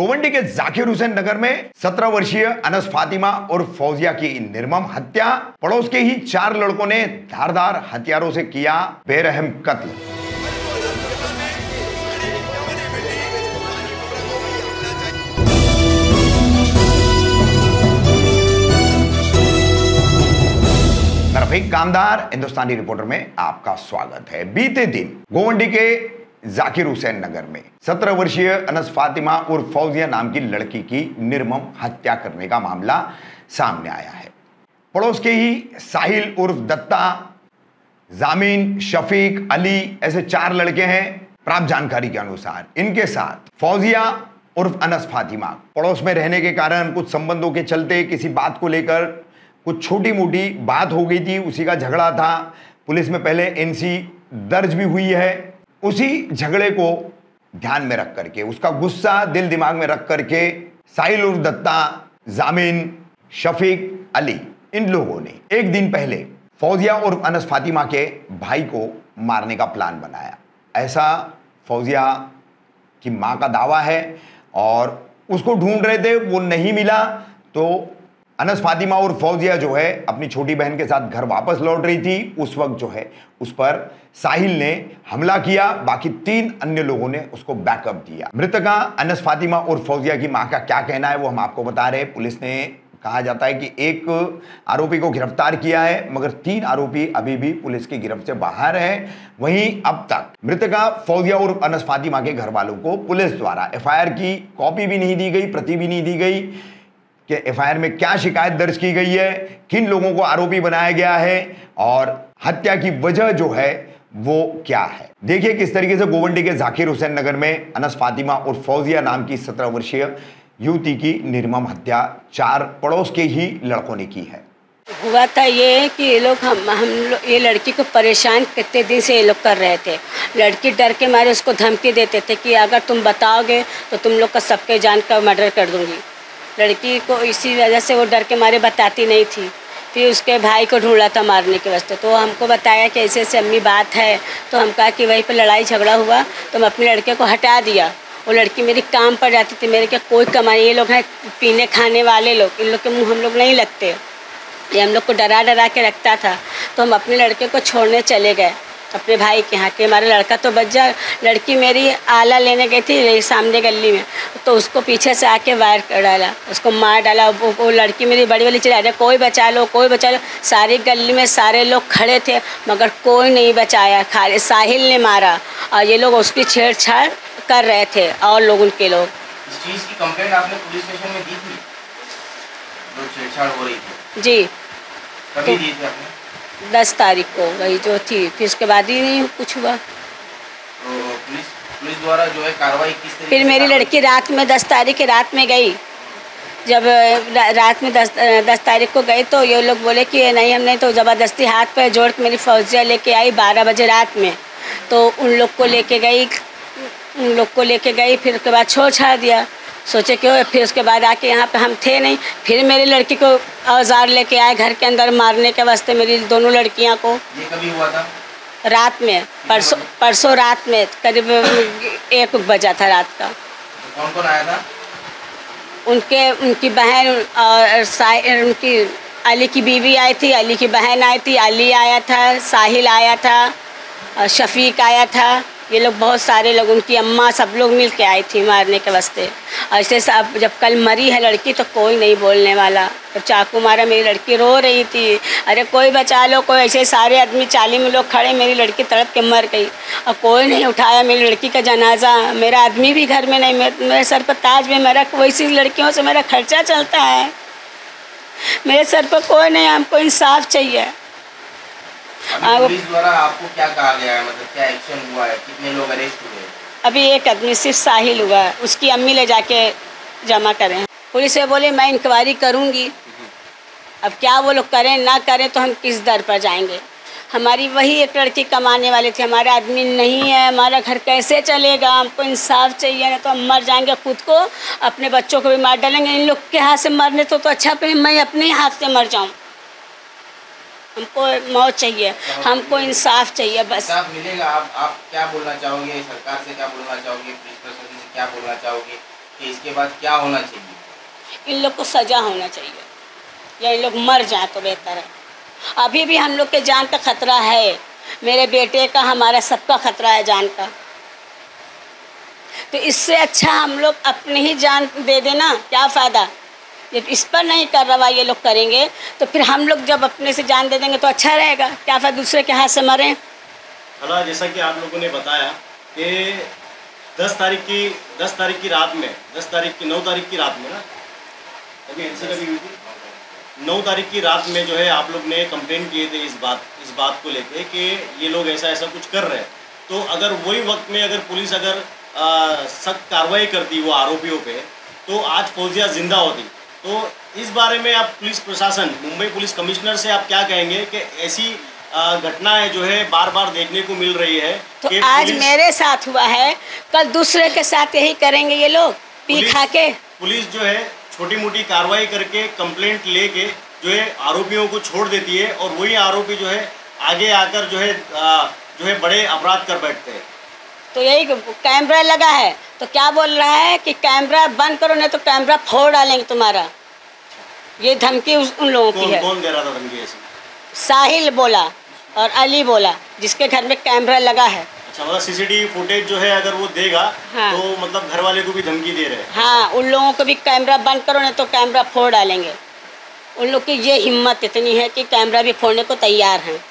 गोवंडी के जाकिर हुसैन नगर में 17 वर्षीय अनस फातिमा और फौजिया की निर्मम हत्या। पड़ोस के ही 4 लड़कों ने धारदार हथियारों से किया बेरहम कत्ल। रफीक कामदार हिंदुस्तानी रिपोर्टर में आपका स्वागत है। बीते दिन गोवंडी के जाकिर हुसैन नगर में 17 वर्षीय अनस फातिमा और फौजिया नाम की लड़की की निर्मम हत्या करने का मामला सामने आया है। पड़ोस के ही साहिल उर्फ दत्ता, जामीन, शफीक अली ऐसे 4 लड़के हैं। प्राप्त जानकारी के अनुसार इनके साथ फौजिया उर्फ अनस फातिमा पड़ोस में रहने के कारण कुछ संबंधों के चलते किसी बात को लेकर कुछ छोटी मोटी बात हो गई थी, उसी का झगड़ा था। पुलिस में पहले NC दर्ज भी हुई है। उसी झगड़े को ध्यान में रख करके, उसका गुस्सा दिल दिमाग में रख करके साहिल उर्फ दत्ता, जामीन, शफीक अली इन लोगों ने एक दिन पहले फौजिया उर्फ अनस फातिमा के भाई को मारने का प्लान बनाया। ऐसा फौजिया की मां का दावा है और उसको ढूंढ रहे थे, वो नहीं मिला। तो अनस फातिमा और फौजिया जो है अपनी छोटी बहन के साथ घर वापस लौट रही थी। उस वक्त जो है उस पर साहिल ने हमला किया, बाकी 3 अन्य लोगों ने उसको बैकअप दिया। मृतका अनस फातिमा और फौजिया की मां का क्या कहना है वो हम आपको बता रहे हैं। पुलिस ने कहा जाता है कि 1 आरोपी को गिरफ्तार किया है, मगर 3 आरोपी अभी भी पुलिस की गिरफ्त से बाहर है। वहीं अब तक मृतका फौजिया और अनस फातिमा के घर वालों को पुलिस द्वारा FIR की कॉपी भी नहीं दी गई, प्रति भी नहीं दी गई कि FIR में क्या शिकायत दर्ज की गई है, किन लोगों को आरोपी बनाया गया है और हत्या की वजह जो है वो क्या है। देखिए किस तरीके से गोवंडी के जाकिर हुसैन नगर में अनस फातिमा और फौजिया नाम की 17 वर्षीय युवती की निर्मम हत्या 4 पड़ोस के ही लड़कों ने की है। हुआ था ये कि ये लोग ये लड़की को परेशान कितने दिन से ये लोग कर रहे थे। लड़की डर के मारे उसको धमकी देते थे कि अगर तुम बताओगे तो तुम लोग का सबके जान का मर्डर कर दूंगी। लड़की को इसी वजह से वो डर के मारे बताती नहीं थी। फिर उसके भाई को ढूंढा था मारने के वास्ते, तो हमको बताया कि ऐसे ऐसे अम्मी बात है। तो हम कहा कि वहीं पर लड़ाई झगड़ा हुआ तो हम अपने लड़के को हटा दिया। वो लड़की मेरी काम पर जाती थी, मेरे के कोई कमाई, ये लोग हैं पीने खाने वाले लोग, इन लोग के मुँह हम लोग नहीं लगते। ये हम लोग को डरा डरा के रखता था। तो हम अपने लड़के को छोड़ने चले गए अपने भाई के यहाँ के। हमारा लड़का तो बच जा। लड़की मेरी आला लेने गई थी मेरी सामने गली में, तो उसको पीछे से आके वायर कर डाला, उसको मार डाला। वो लड़की मेरी बड़ी वाली चिल्ला रही, कोई बचा लो, कोई बचा लो। सारी गली में सारे लोग खड़े थे मगर कोई नहीं बचाया। खाली साहिल ने मारा और ये लोग उसकी छेड़छाड़ कर रहे थे और लोग उनके लोग। इस चीज़ की कंप्लेंट आपने पुलिस स्टेशन में दी थी? जो छेड़छाड़ हो रही थी जी, कभी दी थी आपने? 10 तारीख को वही जो थी, फिर उसके बाद ही नहीं कुछ हुआ। तो पुलिस द्वारा जो है कार्रवाई किस तरीके? फिर मेरी लड़की रात में 10 तारीख की रात में गई। जब रात में 10 तारीख को गई तो ये लोग बोले कि नहीं हमने, तो ज़बरदस्ती हाथ पर जोड़ के मेरी फौजिया लेके आई 12 बजे रात में। तो उन लोग को लेके गई फिर उसके बाद छोड़ छाड़ दिया। सोचे क्यों, फिर उसके बाद आके यहाँ पे हम थे नहीं। फिर मेरी लड़की को औजार लेके आए घर के अंदर मारने के वास्ते मेरी दोनों लड़कियाँ को। ये कभी हुआ था? रात में, परसों रात में करीब 1 बजा था रात का। तो कौन कौन आया था? उनकी बहन और उनकी अली की बीवी आई थी, अली की बहन आई थी, अली आया था, साहिल आया था और शफीक आया था। ये लोग बहुत सारे लोग, उनकी अम्मा, सब लोग मिल के आई थी मारने के वास्ते। ऐसे अब जब कल मरी है लड़की तो कोई नहीं बोलने वाला। जब चाकू मारा मेरी लड़की रो रही थी, अरे कोई बचा लो, कोई। ऐसे सारे आदमी 40 में लोग खड़े, मेरी लड़की तड़प के मर गई और कोई नहीं उठाया मेरी लड़की का जनाजा। मेरा आदमी भी घर में नहीं, मेरे सर पर ताज भी, मेरा वैसी लड़कियों से मेरा खर्चा चलता है, मेरे सर पर कोई नहीं। हमको इंसाफ चाहिए। पुलिस द्वारा आपको क्या कहा गया है, मतलब क्या एक्शन हुआ है, कितने लोग अरेस्ट हुए? अभी 1 आदमी सिर्फ साहिल हुआ है, उसकी अम्मी ले जाके जमा करें। पुलिस ये बोले मैं इंक्वायरी करूंगी। अब क्या वो लोग करें ना करें तो हम किस दर पर जाएंगे? हमारी वही एक लड़की कमाने वाले थे, हमारा आदमी नहीं है, हमारा घर कैसे चलेगा? हमको इंसाफ चाहिए, ना तो हम मर जाएंगे, खुद को अपने बच्चों को भी मार डालेंगे। इन लोग के हाथ से मरने तो अच्छा मैं अपने हाथ से मर जाऊँ। हमको मौत चाहिए, हमको इंसाफ चाहिए, बस। इंसाफ मिलेगा। आप क्या बोलना चाहोगे सरकार से, क्या बोलना चाहोगे पुलिस प्रशासन से, क्या बोलना चाहोगे कि इसके बाद क्या होना चाहिए? इन लोग को सजा होना चाहिए या इन लोग मर जाएं तो बेहतर है। अभी भी हम लोग के जान का खतरा है, मेरे बेटे का, हमारा सबका खतरा है जान का। तो इससे अच्छा हम लोग अपनी ही जान दे देना, क्या फ़ायदा। जब इस पर नहीं कार्रवाई ये लोग करेंगे तो फिर हम लोग जब अपने से जान दे देंगे तो अच्छा रहेगा, क्या फ़ायदा दूसरे के हाथ से मरें। हालांकि जैसा कि आप लोगों ने बताया कि 9 तारीख की रात में जो है आप लोग ने कंप्लेन किए थे इस बात को लेके कि ये लोग ऐसा कुछ कर रहे हैं। तो अगर वही वक्त में अगर पुलिस सख्त कार्रवाई करती वो आरोपियों पे तो आज फौजिया जिंदा होती। तो इस बारे में आप पुलिस प्रशासन, मुंबई पुलिस कमिश्नर से आप क्या कहेंगे कि ऐसी घटनाएं जो है बार बार देखने को मिल रही है? तो आज मेरे साथ हुआ है, कल दूसरे के साथ यही करेंगे ये लोग पी खा के। पुलिस जो है छोटी मोटी कार्रवाई करके कंप्लेंट लेके जो है आरोपियों को छोड़ देती है और वही आरोपी जो है आगे आकर जो है बड़े अपराध कर बैठते हैं। तो यही कैमरा लगा है तो क्या बोल रहा है कि कैमरा बंद करो नहीं तो कैमरा फोड़ डालेंगे तुम्हारा, ये धमकी उन लोगों की है। कौन दे रहा था धमकी? साहिल बोला और अली बोला, जिसके घर में कैमरा लगा है। अच्छा, मतलब सीसीटीवी फुटेज जो है अगर वो देगा हाँ। तो मतलब घर वाले को भी धमकी दे रहे हैं। हाँ, उन लोगों को भी कैमरा बंद करो नहीं तो कैमरा फोड़ डालेंगे। उन लोग की ये हिम्मत इतनी है कि कैमरा भी फोड़ने को तैयार हैं।